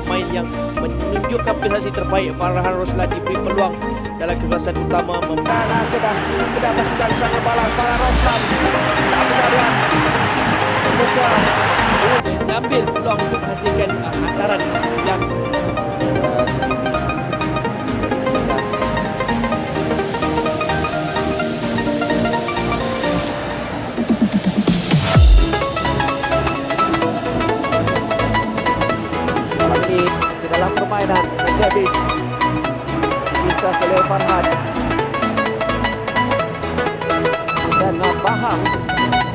pemain yang menunjukkan prestasi terbaik. Farhan Roslan diberi peluang dalam kebelasan utama membalas Kedah. Ini Kedah melakukan serangan balas. Farhan Roslan tak berdarah mengambil peluang untuk hasilkan hantaran yang dalam permainan habis kita oleh Farhan dan Nabahang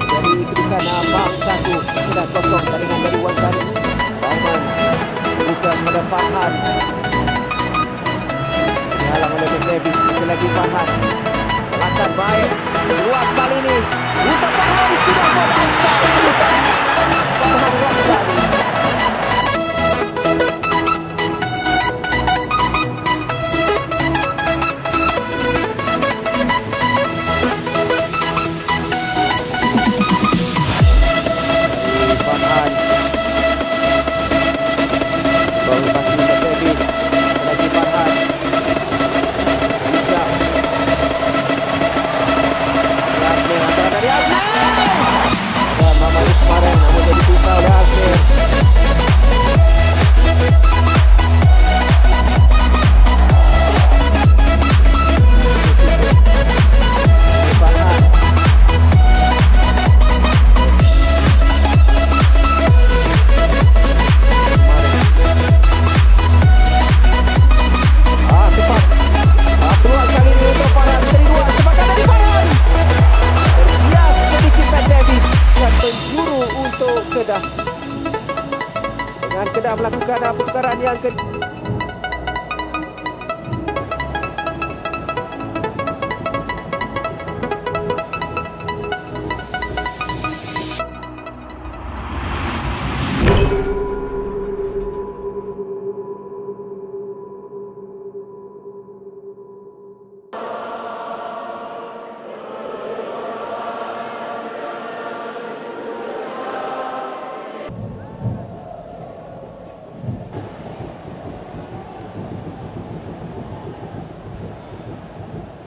dari kedudukan Nabahang 1 sudah kosong dengan dari Wansari Bauman bukan pada Farhan dihalang oleh Habis sekali lagi Farhan pelakon baik luar kali ini untuk Farhan sudah Kedah melakukan pertukaran yang kedua.